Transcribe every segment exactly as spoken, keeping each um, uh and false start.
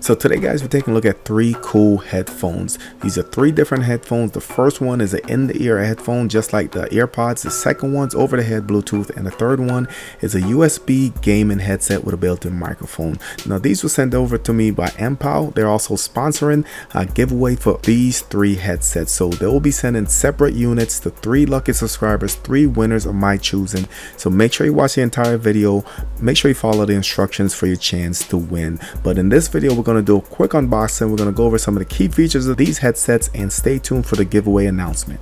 So today, guys, we're taking a look at three cool headphones. These are three different headphones. The first one is an in-the-ear headphone, just like the AirPods. The second one's over-the-head Bluetooth, and the third one is a U S B gaming headset with a built-in microphone. Now, these were sent over to me by M P O W. They're also sponsoring a giveaway for these three headsets. So they will be sending separate units to three lucky subscribers, three winners of my choosing. So make sure you watch the entire video. Make sure you follow the instructions for your chance to win. But in this video, we're going to do a quick unboxing. We're going to go over some of the key features of these headsets, and stay tuned for the giveaway announcement.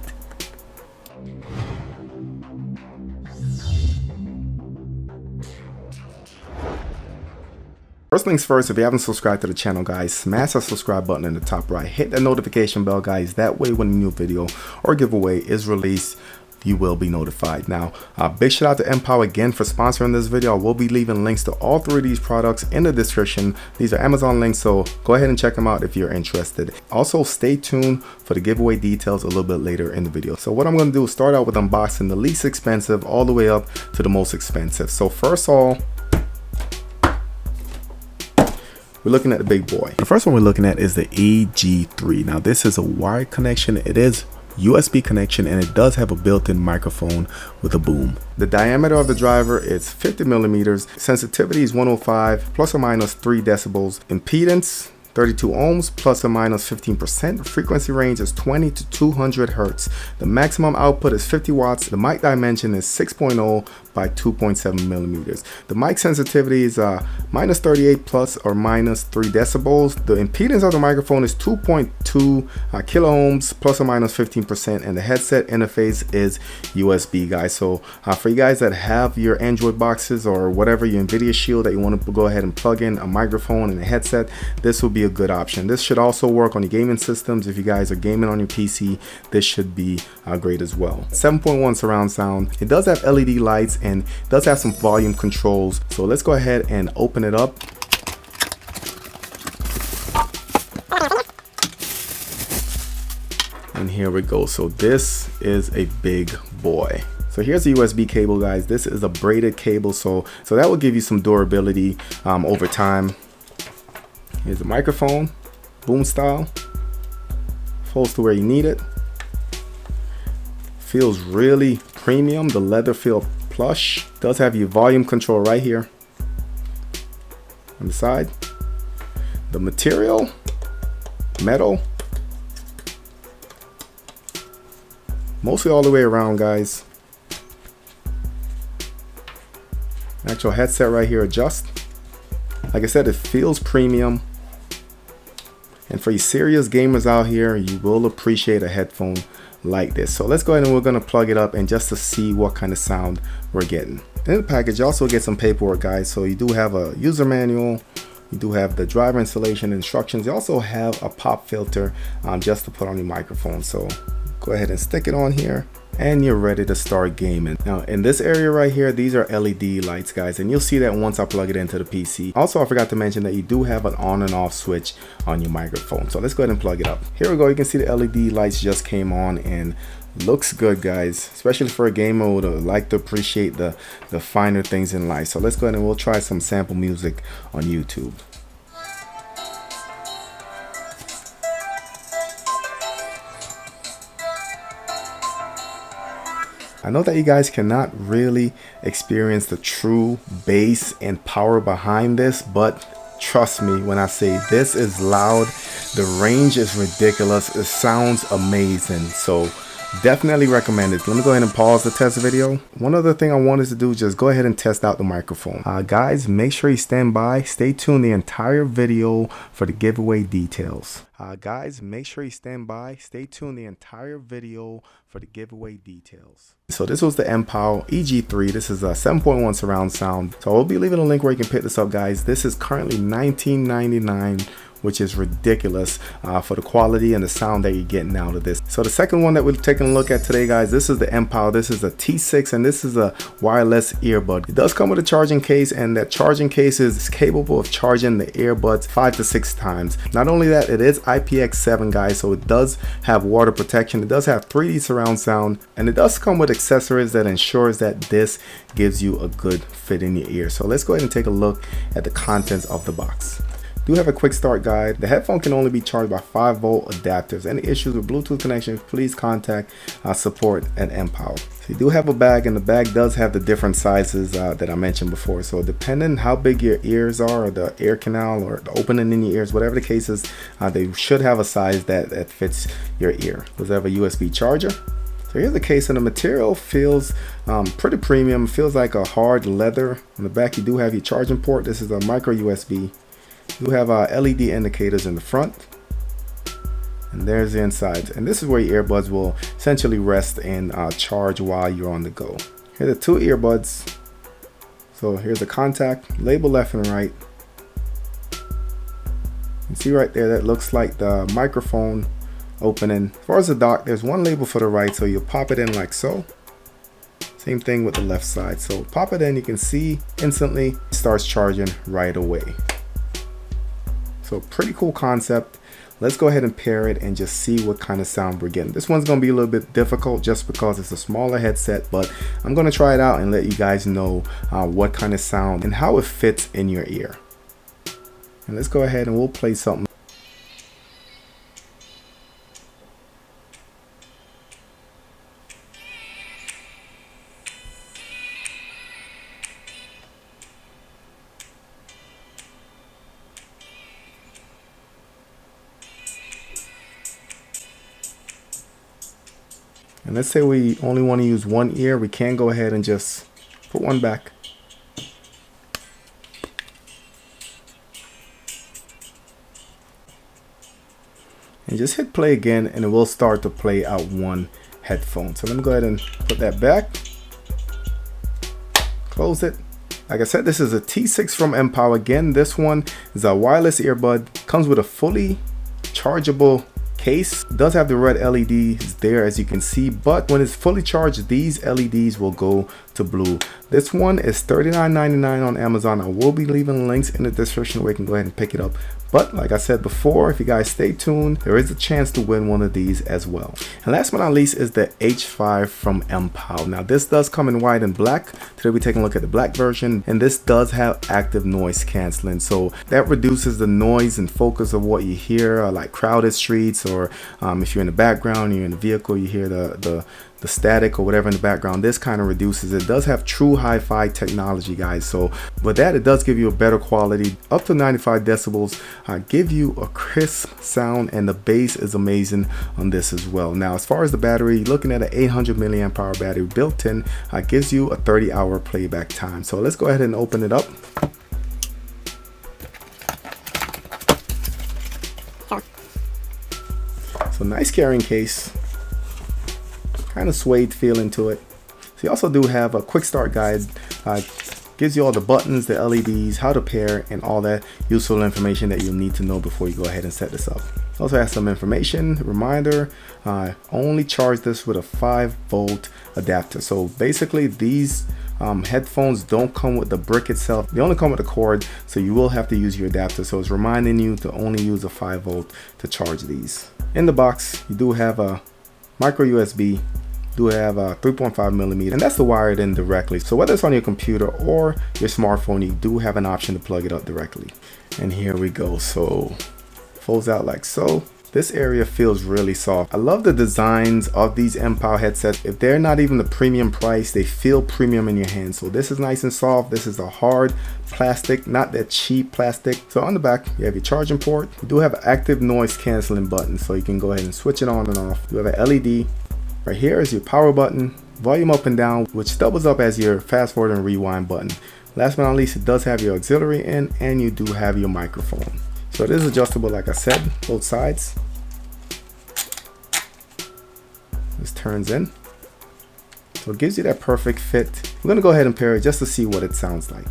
First things first, if you haven't subscribed to the channel, guys, smash that subscribe button in the top right. Hit that notification bell, guys. That way when a new video or giveaway is released, you will be notified. Now, a big shout out to M P O W again for sponsoring this video. I will be leaving links to all three of these products in the description. These are Amazon links, so go ahead and check them out if you're interested. Also, stay tuned for the giveaway details a little bit later in the video. So what I'm gonna do is start out with unboxing the least expensive all the way up to the most expensive. So first of all, we're looking at the big boy. The first one we're looking at is the E G three. Now, this is a wired connection. It is U S B connection, and it does have a built-in microphone with a boom. The diameter of the driver is fifty millimeters. Sensitivity is one oh five plus or minus three decibels. Impedance thirty-two ohms plus or minus fifteen percent. Frequency range is twenty to two hundred hertz. The maximum output is fifty watts. The mic dimension is six point oh by two point seven millimeters. The mic sensitivity is uh, minus thirty-eight plus or minus three decibels. The impedance of the microphone is two point two uh, kilo ohms plus or minus fifteen percent, and the headset interface is U S B, guys. So uh, for you guys that have your Android boxes or whatever, your NVIDIA Shield, that you want to go ahead and plug in a microphone and a headset, this will be a good option. This should also work on your gaming systems. If you guys are gaming on your P C, this should be uh, great as well. seven point one surround sound. It does have L E D lights and does have some volume controls. So let's go ahead and open it up. And here we go. So this is a big boy. So here's the U S B cable, guys. This is a braided cable. So, so that will give you some durability um, over time. Here's the microphone, boom style, folds to where you need it. Feels really premium, the leather feels plush. Does have your volume control right here on the side. The material, metal, mostly all the way around, guys. Actual headset right here, adjust. Like I said, it feels premium. And for you serious gamers out here, you will appreciate a headphone like this. So let's go ahead and we're gonna plug it up and just to see what kind of sound we're getting. In the package, you also get some paperwork, guys. So you do have a user manual, you do have the driver installation instructions. You also have a pop filter um, just to put on your microphone. So go ahead and stick it on here, and you're ready to start gaming. Now in this area right here, these are L E D lights, guys, and you'll see that once I plug it into the P C. Also, I forgot to mention that you do have an on and off switch on your microphone. So let's go ahead and plug it up. Here we go. You can see the L E D lights just came on and looks good, guys, especially for a gamer who would like to appreciate the, the finer things in life. So let's go ahead and we'll try some sample music on YouTube. I know that you guys cannot really experience the true bass and power behind this, but trust me when I say this is loud. The range is ridiculous. It sounds amazing. So definitely recommend it. Let me go ahead and pause the test video. One other thing I wanted to do is just go ahead and test out the microphone. Uh, guys, make sure you stand by. Stay tuned the entire video for the giveaway details. Uh, guys, make sure you stand by. Stay tuned the entire video for the giveaway details. So this was the M P O W E G three. This is a seven point one surround sound. So I'll be leaving a link where you can pick this up, guys. This is currently nineteen ninety-nine dollars, which is ridiculous uh, for the quality and the sound that you're getting out of this. So the second one that we're taking a look at today, guys, this is the M P O W. This is a T six, and this is a wireless earbud. It does come with a charging case, and that charging case is capable of charging the earbuds five to six times. Not only that, it is I P X seven, guys, so it does have water protection. It does have three D surround sound, and it does come with accessories that ensures that this gives you a good fit in your ear. So let's go ahead and take a look at the contents of the box. do have a quick start guide. The headphone can only be charged by five volt adapters. Any issues with Bluetooth connection, please contact uh, support at M P O W. So you do have a bag, and the bag does have the different sizes uh, that I mentioned before. So depending how big your ears are, or the ear canal, or the opening in your ears, whatever the case is, uh, they should have a size that, that fits your ear. Does it have a U S B charger? So here's the case, and the material feels um, pretty premium. It feels like a hard leather. On the back you do have your charging port. This is a micro U S B. You have uh, L E D indicators in the front. And there's the inside. And this is where your earbuds will essentially rest and uh, charge while you're on the go. Here are the two earbuds. So here's the contact, label left and right. You can see right there, that looks like the microphone opening. As far as the dock, there's one label for the right, so you'll pop it in like so. Same thing with the left side. So pop it in, you can see instantly it starts charging right away. So pretty cool concept. Let's go ahead and pair it and just see what kind of sound we're getting. This one's gonna be a little bit difficult just because it's a smaller headset, but I'm gonna try it out and let you guys know uh, what kind of sound and how it fits in your ear. And let's go ahead and we'll play something. And let's say we only want to use one ear, we can go ahead and just put one back. And just hit play again, and it will start to play out one headphone. So let me go ahead and put that back. Close it. Like I said, this is a T six from M P O W. Again, this one is a wireless earbud. Comes with a fully chargeable case. It does have the red L E Ds there, as you can see, but when it's fully charged, these L E Ds will go to blue. This one is thirty-nine ninety-nine on Amazon. I will be leaving links in the description where you can go ahead and pick it up. But like I said before, if you guys stay tuned, there is a chance to win one of these as well. And last but not least is the H five from M P O W. Now this does come in white and black. Today we're taking a look at the black version, and this does have active noise canceling. So that reduces the noise and focus of what you hear, uh, like crowded streets, or um, if you're in the background, you're in the vehicle, you hear the, the the static or whatever in the background. This kind of reduces it. It does have true hi-fi technology, guys. So with that, it does give you a better quality, up to ninety-five decibels, uh, give you a crisp sound, and the bass is amazing on this as well. Now, as far as the battery, you're looking at an eight hundred milliamp hour battery built in, uh, gives you a thirty hour playback time. So let's go ahead and open it up. So nice carrying case. Kind of suede feeling to it. So you also do have a quick start guide. Uh, gives you all the buttons, the L E Ds, how to pair, and all that useful information that you'll need to know before you go ahead and set this up. Also has some information, reminder, uh, only charge this with a five volt adapter. So basically these um, headphones don't come with the brick itself. They only come with a cord, so you will have to use your adapter. So it's reminding you to only use a five volt to charge these. In the box, you do have a micro U S B. Do have a three point five millimeter, and that's to wire it in directly. So whether it's on your computer or your smartphone, you do have an option to plug it up directly. And here we go. So folds out like so. This area feels really soft. I love the designs of these M P O W headsets. If they're not even the premium price, they feel premium in your hand. So this is nice and soft. This is a hard plastic, not that cheap plastic. So on the back, you have your charging port. You do have an active noise canceling button, so you can go ahead and switch it on and off. You have an L E D. Right here is your power button, volume up and down, which doubles up as your fast forward and rewind button. Last but not least, it does have your auxiliary in, and you do have your microphone. So it is adjustable, like I said, both sides. This turns in. So it gives you that perfect fit. We're gonna go ahead and pair it just to see what it sounds like.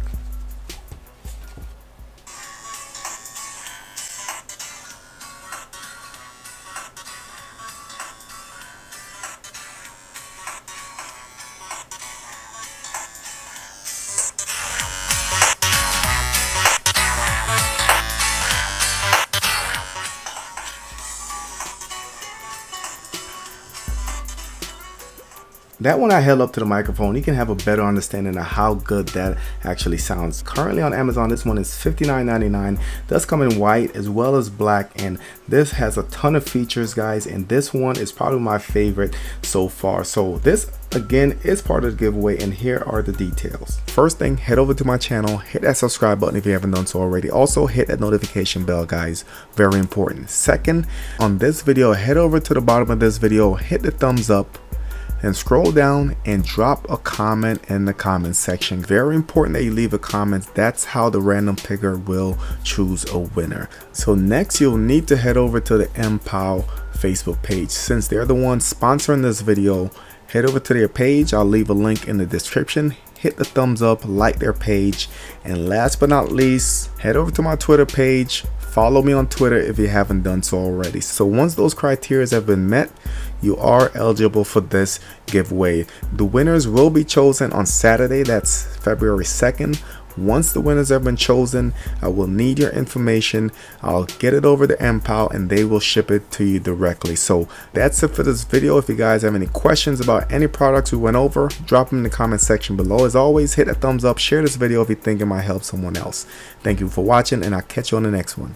That one I held up to the microphone. You can have a better understanding of how good that actually sounds. Currently on Amazon, this one is fifty-nine ninety-nine. Does come in white as well as black, and this has a ton of features, guys, and this one is probably my favorite so far. So this again is part of the giveaway, and here are the details. First thing, head over to my channel, hit that subscribe button if you haven't done so already. Also hit that notification bell, guys, very important. Second, on this video, head over to the bottom of this video, hit the thumbs up, and scroll down and drop a comment in the comment section. Very important that you leave a comment. That's how the random picker will choose a winner. So next, you'll need to head over to the M P O W Facebook page. Since they're the ones sponsoring this video, head over to their page. I'll leave a link in the description. Hit the thumbs up, like their page. And last but not least, head over to my Twitter page. Follow me on Twitter if you haven't done so already. So once those criteria have been met, you are eligible for this giveaway. The winners will be chosen on Saturday, that's February second. Once the winners have been chosen, I will need your information. I'll get it over to M P O W and they will ship it to you directly. So that's it for this video. If you guys have any questions about any products we went over, drop them in the comment section below. As always, hit a thumbs up, share this video if you think it might help someone else. Thank you for watching, and I'll catch you on the next one.